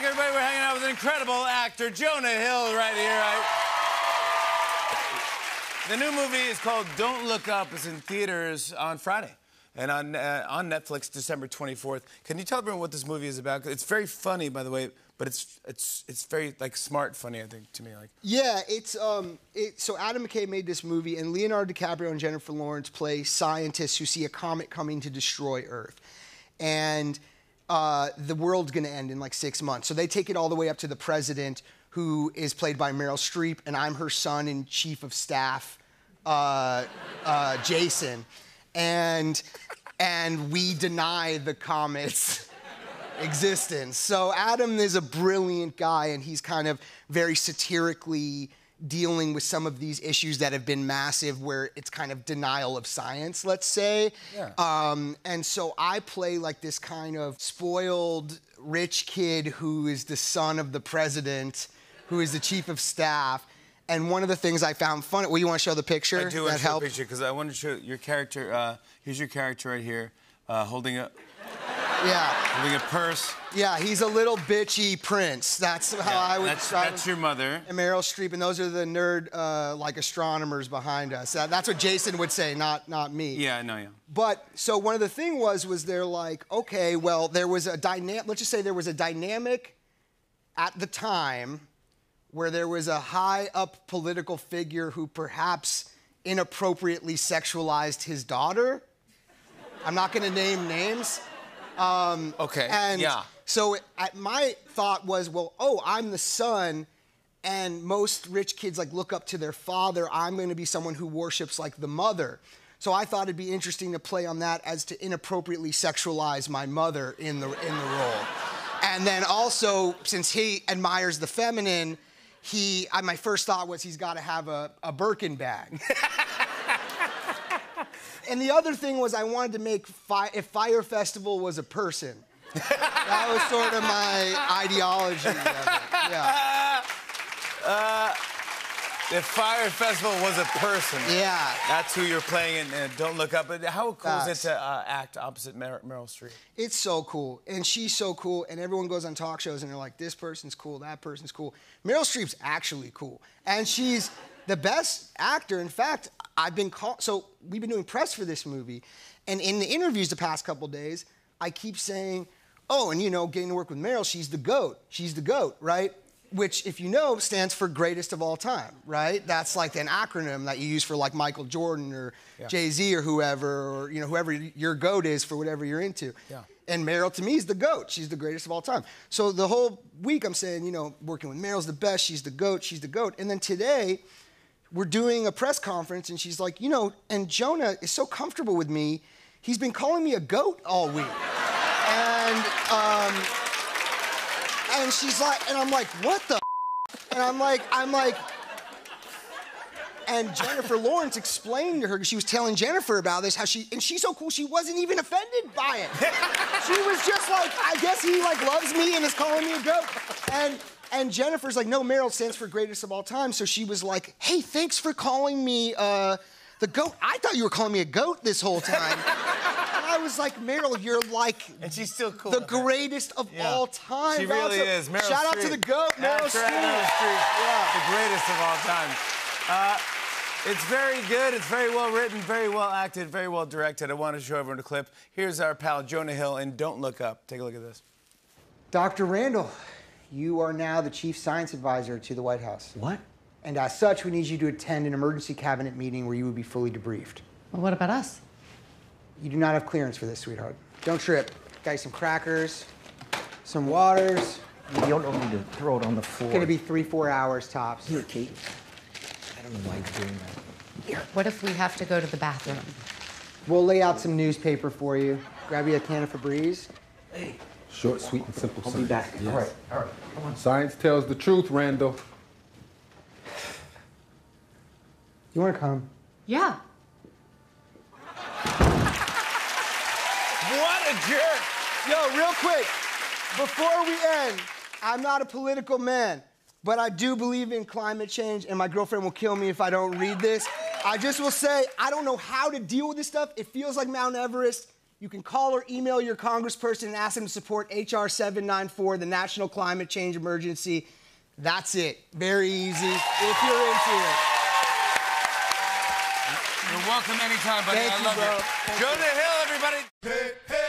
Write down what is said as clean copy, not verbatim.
back, everybody. We're hanging out with an incredible actor, Jonah Hill, right here. The new movie is called Don't Look Up. It's in theaters on Friday and on Netflix December 24th. Can you tell everyone what this movie is about? It's very funny, by the way, but it's very like smart funny, I think, to me. Like so Adam McKay made this movie, and Leonardo DiCaprio and Jennifer Lawrence play scientists who see a comet coming to destroy Earth, and the world's going to end in like 6 months. So they take it all the way up to the president, who is played by Meryl Streep, and I'm her son and chief of staff, Jason. And we deny the comet's existence. So Adam is a brilliant guy, and he's kind of very satirically dealing with some of these issues that have been massive, where it's kind of denial of science, let's say. Yeah. And so I play like this kind of spoiled rich kid who is the son of the president, who is the chief of staff. And one of the things I found funny, well, you want to show the picture? I do want to show the picture, because I want to show your character. Here's your character right here, holding a... Yeah. Holding a purse. Yeah, he's a little bitchy prince. That's how I would describe him. That's your mother. And Meryl Streep, and those are the nerd, like, astronomers behind us. That's what Jason would say, not me. Yeah, I know, yeah. But, so one of the thing was they're like, okay, well, there was a dynamic, let's just say there was a dynamic at the time where there was a high-up political figure who perhaps inappropriately sexualized his daughter. I'm not going to name names. Okay. And yeah. So my thought was, well, oh, I'm the son, and most rich kids like look up to their father. I'm going to be someone who worships like the mother. So I thought it'd be interesting to play on that as to inappropriately sexualize my mother in the role. And then also, since he admires the feminine, my first thought was he's got to have a Birkin bag. And the other thing was I wanted to make if Fyre Festival was a person. That was sort of my ideology of it. Yeah. If Fyre Festival was a person. Yeah. That's who you're playing in Don't Look Up. But how cool is it to act opposite Meryl Streep? It's so cool. And she's so cool. And everyone goes on talk shows and they're like, this person's cool, that person's cool. Meryl Streep's actually cool. And she's the best actor. In fact, I've been called, so we've been doing press for this movie, and in the interviews the past couple days, I keep saying, oh, and you know, getting to work with Meryl, she's the GOAT, right? Which, if you know, stands for greatest of all time, right? That's like an acronym that you use for like Michael Jordan or Jay-Z or whoever, or you know, whoever your GOAT is for whatever you're into. Yeah. And Meryl, to me, is the GOAT. She's the greatest of all time. So the whole week I'm saying, you know, working with Meryl's the best, she's the GOAT, she's the GOAT. And then today, we're doing a press conference, and she's like, you know, and Jonah is so comfortable with me, he's been calling me a goat all week. And she's like, and I'm like, what the f? And I'm like, and Jennifer Lawrence explained to her, because she was telling Jennifer about this, how she's so cool, she wasn't even offended by it. She was just like, I guess he like loves me and is calling me a goat. And Jennifer's like, no, Meryl stands for greatest of all time. So she was like, hey, thanks for calling me the GOAT. I thought you were calling me a goat this whole time. And I was like, Meryl, you're like and she's still cool the greatest of all time. She really is. Meryl Streep. Shout out to the GOAT, Meryl Streep. Yeah. The greatest of all time. It's very good. It's very well written, very well acted, very well directed. I want to show everyone a clip. Here's our pal, Jonah Hill, and Don't Look Up. Take a look at this. Dr. Randall, you are now the chief science advisor to the White House. What? And as such, we need you to attend an emergency cabinet meeting where you would be fully debriefed. Well, what about us? You do not have clearance for this, sweetheart. Don't trip. Got you some crackers, some waters. You don't need to throw it on the floor. It's gonna be 3-4 hours tops. Here, Kate. I don't know why you're doing that. Here. What if we have to go to the bathroom? We'll lay out some newspaper for you. Grab you a can of Febreze. Hey. Short, sweet, and simple. I'll be back. Yes. All right. Come on. Science tells the truth, Randall. You want to come? Yeah. What a jerk! Yo, real quick, before we end, I'm not a political man, but I do believe in climate change, and my girlfriend will kill me if I don't read this. I just will say, I don't know how to deal with this stuff. It feels like Mount Everest. You can call or email your congressperson and ask them to support H.R. 794, the National Climate Change Emergency. That's it. Very easy if you're into it. You're welcome anytime, buddy. Thank you, bro. I love it. Jonah Hill, everybody. Hey, hey.